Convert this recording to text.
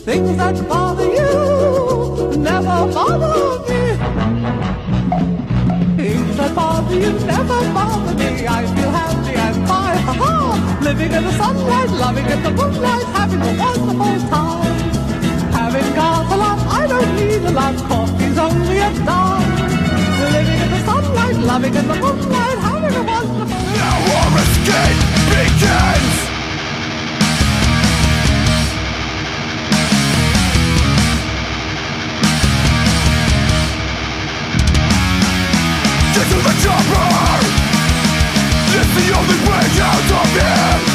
Things that bother you never bother me. Things that bother you never bother me. I feel happy and fine, ha-ha! Living in the sunlight, loving in the moonlight, having a wonderful time. Having got a lot, I don't need a lot, coffee's only a dime. Living in the sunlight, loving in the moonlight, having a wonderful time. Now our escape begins! Get to the chopper! It's the only way out of here!